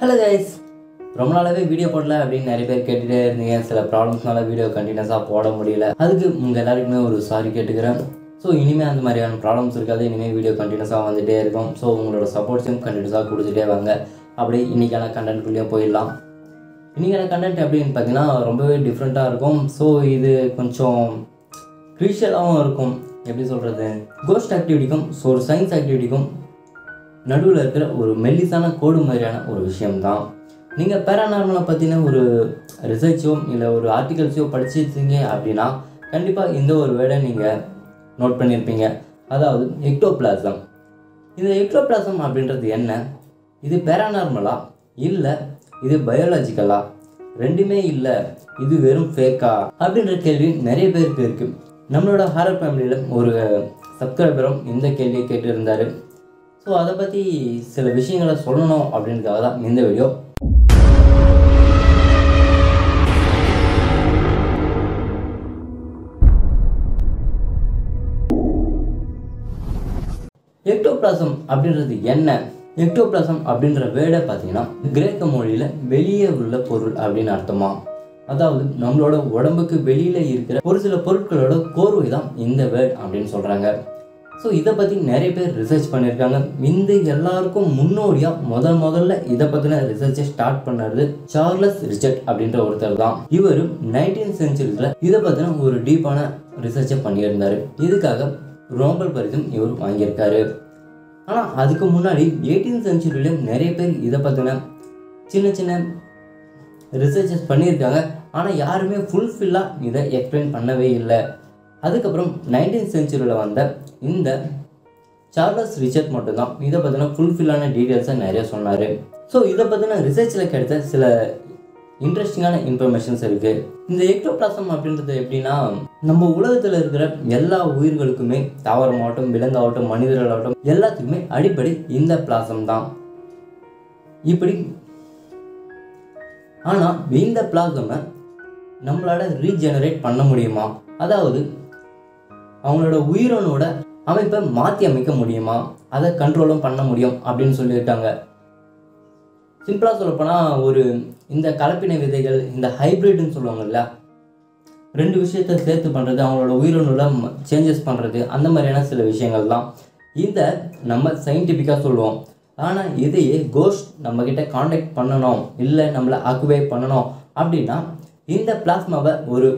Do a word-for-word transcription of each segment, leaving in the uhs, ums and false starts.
Hello guys ரொம்ப நாளாவே video போடல அப்படி நிறைய பேர் கேட்டிட்டே இருந்தீங்க சில ப்ராப்ளம்ஸ்னால வீடியோ கண்டினியூஸா போட முடியல அதுக்கு உங்க எல்லாருக்குமே ஒரு சாரி கேட்டுக்கிறேன் சோ இனிமே அந்த மாதிரியான ப்ராப்ளம்ஸ் இருக்காது இனிமே வீடியோ கண்டினியூஸா வந்துட்டே இருக்கும் சோ உங்களோட சப்போர்ட்ஸும் கண்டினியூஸா கொடுத்துட்டே வாங்க அப்படி இன்னைக்கான கண்டென்ட் குள்ளே போயிடலாம் இன்னைக்கான கண்டென்ட் எப்படின்னு பாத்தீங்கன்னா ரொம்பவே டிஃபரண்டா இருக்கும் சோ இது கொஞ்சம் கிரீஷலாவும் இருக்கும் எப்படி சொல்றது கோஸ்ட் ஆக்டிவிட்டிக்கும் சோ சயின்ஸ் ஆக்டிவிட்டிக்கும் நடுவுல இருக்கிற ஒரு மெல்லிசான கோடு மாதிரியான ஒரு விஷயம் தான் நீங்க பேராநார்மலா பத்தின ஒரு ரிசர்ச்சோ இல்ல ஒரு ஆர்டிகல்ஸோ படிச்சிருக்கீங்க அப்படினா கண்டிப்பா இந்த ஒரு வேர்டை நீங்க நோட் பண்ணிருப்பீங்க அதாவது எக்டோபிளாசம் இந்த எக்டோபிளாசம் அப்படின்றது என்ன இது பேராநார்மலா இல்ல இது பயாலஜிக்கலா ரெண்டுமே இல்ல இது வெறும் ஃபேக்கா அப்படின்ற கேள்வி நிறைய பேருக்கு இருக்கு நம்மளோட ஹாரர் ஃபேமிலியில ஒரு சப்ஸ்கிரைபரும் இந்த கேள்வியை கேட்டு இருந்தாரு सो அதை பத்தி சில விஷயங்களை சொல்லணும் அப்படிங்கிறதுக்காக தான் இந்த வீடியோ எக்டோபிளாசம் அப்படிங்கிறது என்ன எக்டோபிளாசம் அப்படிங்கற வேர்டை பார்த்தீங்கன்னா கிரேக்க மொழியில வெளியே உள்ள பொருள் அப்படின்னு அர்த்தமா அதாவது நம்மளோட உடம்புக்கு வெளியில இருக்கிற ஒரு சில பொருட்களோட கோர்வை தான் இந்த வேர்ட் அப்படின்னு சொல்றாங்க सो इत पी नया रिसर्च पड़ी एल्को मुनोड़िया मोद मोदल पता रिसर्च स्टार्ट पड़े चार्ल्स रिचर्ड अब इवर नईनटीन सेंचुरी पता और डीपान रिसर्च पड़ी नोबल परिसम इवर वांगी आना अद्कून सेंचुरी नया पता चिना चिना रिसर्च पड़ा आना यारुमे फुलफिला एक्सप्लेन पड़े अदक नईनटीन सेंचुरी वह இந்த சார்லஸ் ரிச்சர்ட் மட்டும் தான் இத பத்தின ஃபுல்ஃபில்லான டீடைல்ஸ் நிறைய சொன்னாரு சோ இத பத்தின ரிசர்ச்ல கிடைத்த சில இன்ட்ரஸ்டிங்கான இன்ஃபர்மேஷன்ஸ் இருக்கு இந்த எக்டோபிளாசம் அப்படிங்கிறது எப்படினா நம்ம உலகத்துல இருக்கிற எல்லா உயிர்களுக்குமே தாவரமாகட்டும் விலங்காகட்டும் மனிதர்களாகட்டும் எல்லாத்துக்குமே அடிப்படை இந்த பிளாசம் தான் இப்படி ஆனா இந்த பிளாசமை நம்மளால ரீஜெனரேட் பண்ண முடியுமா அதாவது அவங்களோட உயிரோட அமைப்பை மாற்றி அமைக்க முடியுமா அதை கண்ட்ரோலும் பண்ண முடியும் அப்படின்னு சொல்லிட்டாங்க சிம்பிளாக சொல்லப்போனால் ஒரு இந்த கலப்பின விதைகள் இந்த ஹைப்ரிட்னு சொல்லுவாங்கல்ல ரெண்டு விஷயத்தை சேர்த்து பண்ணுறது அவங்களோட உயிரோட சேஞ்சஸ் பண்ணுறது அந்த மாதிரியான சில விஷயங்கள் தான் இதை நம்ம சயின்டிஃபிக்காக சொல்லுவோம் ஆனால் இதையே கோஸ்ட் நம்மக்கிட்ட காண்டாக்ட் பண்ணணும் இல்லை நம்மளை ஆக்குவே பண்ணணும் அப்படின்னா இந்த பிளாஸ்மாவை ஒரு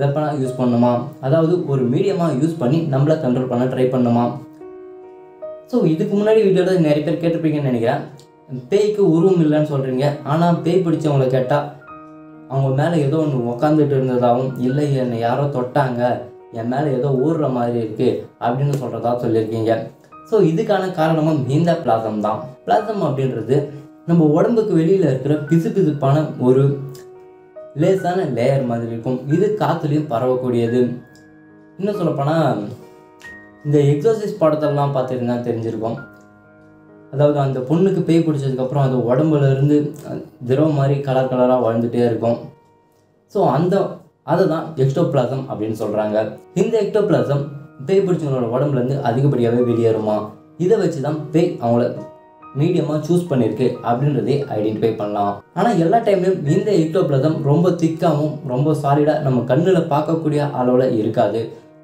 वेपन यूस पड़नुमा और मीडियम यूस पड़ी नम्बर कंट्रोल पड़ ट्रे पड़नुमा सो इतनी वीडियो नया केटी निक उल्लेंगे आना पे पिछड़व केटा मेल एदो उटद यारो तटा मेल एदो ऊर् मारे अब सो इकान कारण प्लासम प्लासम अब नम्बर उड़े पिशुपान और லேசான லேயர் மாதிரி இருக்கும் இது காத்துலயும் பரவக்கூடியது இன்னும் சொல்லப்போனா இந்த எக்ஸாசிஸ்ட் படத்தெல்லாம் பார்த்திருந்தா தெரிஞ்சிருக்கும் அதாவது அந்த பொண்ணுக்கு பேய் பிடிச்சதுக்கு அப்புறம் அது உடம்புல இருந்து திரவம் மாதிரி கலர் கலரா வளர்ந்துட்டே இருக்கும் சோ அந்த அதுதான் எக்டோபிளாசம் அப்படின்னு சொல்றாங்க இந்த எக்டோபிளாசம் பேய் பிடிச்சவங்களோட உடம்புல இருந்து அதிகப்படியாவே வெளியேறுமா இதை வச்சு தான் பேய் அவங்கள மீடியமா சூஸ் பண்ணிருக்கு அப்படின்றதை ஐடென்டிஃபை பண்ணலாம் ஆனா எல்லா டைம்லயும் இந்த எக்டோபிளாசம் ரொம்ப திக்காவும் ரொம்ப சாலிடா நம்ம கண்ணுல பார்க்கக்கூடிய அளவுல இருக்காது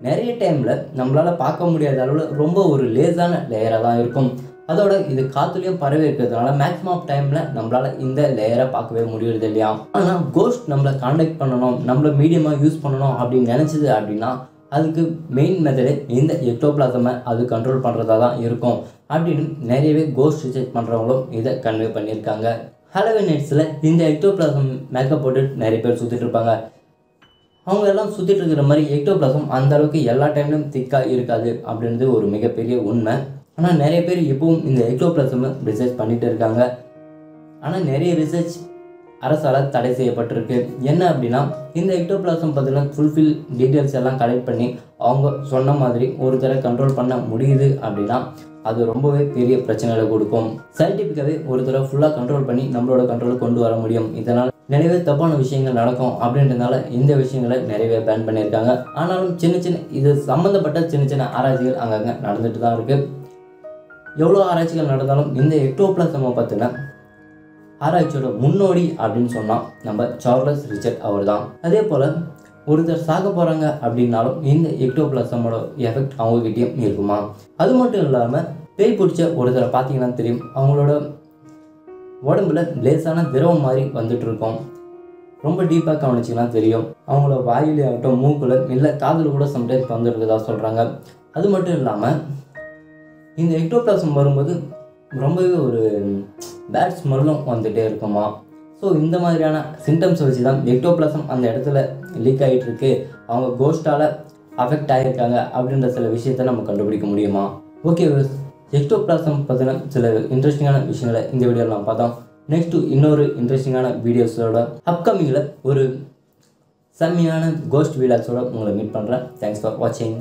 நிறைய டைம்ல நம்மளால பார்க்க முடியாத அளவுல ரொம்ப ஒரு லேசான லேயரா தான் இருக்கும் அதோட இது காத்துலயும் பரவி இருக்கிறதுனால மேக்ஸிமம் ஆஃப் டைம்ல நம்மளால இந்த லேயரை பார்க்கவே முடியறது இல்லையா ஆனா கோஸ்ட் நம்மளை காண்டாக்ட் பண்ணணும் நம்மள மீடியமா யூஸ் பண்ணணும் அப்படின்னு நினைச்சது அப்படின்னா அதுக்கு மெயின் மெத்தடே இந்த எக்டோபிளாசமை அது கண்ட்ரோல் பண்ணுறதா தான் இருக்கும் அப்படின்னு நிறையவே கோஸ்ட் ரிசர்ச் பண்ணுறவங்களும் இதை கன்வே பண்ணியிருக்காங்க ஹாலோவீன் நைட்ஸில் இந்த எக்டோபிளாசம் மேக்கப் போட்டு நிறைய பேர் சுற்றிட்டு இருப்பாங்க அவங்க எல்லாம் சுற்றிட்டு இருக்கிற மாதிரி எக்டோபிளாசம் அந்தளவுக்கு எல்லா டைம்லையும் திக்காக இருக்காது அப்படின்றது ஒரு மிகப்பெரிய உண்மை ஆனால் நிறைய பேர் இப்போவும் இந்த எக்டோபிளாசமை ரிசர்ச் பண்ணிகிட்டு இருக்காங்க ஆனால் நிறைய ரிசர்ச் அரசால தடை செய்யப்பட்டிருக்கு என்ன அப்படின்னா இந்த எக்டோபிளாசம் பற்றின ஃபுல்ஃபில் டீடைல்ஸ் எல்லாம் கலெக்ட் பண்ணி அவங்க சொன்ன மாதிரி ஒரு தடவை கண்ட்ரோல் பண்ண முடியுது அப்படின்னா அது ரொம்பவே பெரிய பிரச்சனைகளை கொடுக்கும் சயின்டிஃபிக்காகவே ஒரு தடவை ஃபுல்லாக கண்ட்ரோல் பண்ணி நம்மளோட கண்ட்ரோல் கொண்டு வர முடியும் இதனால் நிறையவே தப்பான விஷயங்கள் நடக்கும் அப்படின்றதுனால இந்த விஷயங்களை நிறையவே பேன் பண்ணியிருக்காங்க ஆனாலும் சின்ன சின்ன இது சம்மந்தப்பட்ட சின்ன சின்ன ஆராய்ச்சிகள் அங்கங்கே நடந்துட்டு தான் இருக்குது எவ்வளோ ஆராய்ச்சிகள் நடந்தாலும் இந்த எக்டோபிளாசமை பற்றின ஆராய்ச்சியோட முன்னோடி அப்படின்னு சொன்னா நம்ம சார்லஸ் ரிச்சர்ட் அவர் தான். அதே போல் ஒருத்தர் சாக போகிறாங்க அப்படின்னாலும் இந்த எக்டோபிளாசமோட எஃபெக்ட் அவங்ககிட்டயும் இருக்குமா? அது மட்டும் இல்லாமல் பேய் பிடிச்ச ஒருத்தரை பார்த்தீங்கன்னா தெரியும், அவங்களோட உடம்புல லேசான திரவம் மாதிரி வந்துட்டு இருக்கும். ரொம்ப டீப்பாக கவனிச்சிங்கன்னா தெரியும், அவங்கள வாயிலே ஆகட்டும் மூக்குல இல்லை காதில் கூட சம்டைம்ஸ் வந்துருக்குதா சொல்கிறாங்க. அது மட்டும் இல்லாமல் இந்த எக்டோபிளாசம் வரும்போது ரொம்பவே ஒரு பேட் ஸ்மெல்லும் வந்துகிட்டே இருக்குமா? ஸோ இந்த மாதிரியான சிம்டம்ஸை வச்சு தான் எக்டோபிளாசம் அந்த இடத்துல லீக் ஆகிட்டு இருக்கு, அவங்க கோஸ்டால் அஃபெக்ட் ஆகியிருக்காங்க அப்படின்ற சில விஷயத்த நம்ம கண்டுபிடிக்க முடியுமா? ஓகே, எக்டோபிளாசம் பற்றின சில இன்ட்ரெஸ்டிங்கான விஷயங்களை இந்த வீடியோவில் நான் பார்த்தோம். நெக்ஸ்ட்டு இன்னொரு இன்ட்ரெஸ்டிங்கான வீடியோஸோட அப்கமிங்கில் ஒரு செம்மையான கோஸ்ட் வீடியோஸோட உங்களை மீட் பண்ணுறேன். தேங்க்ஸ் ஃபார் வாட்சிங்.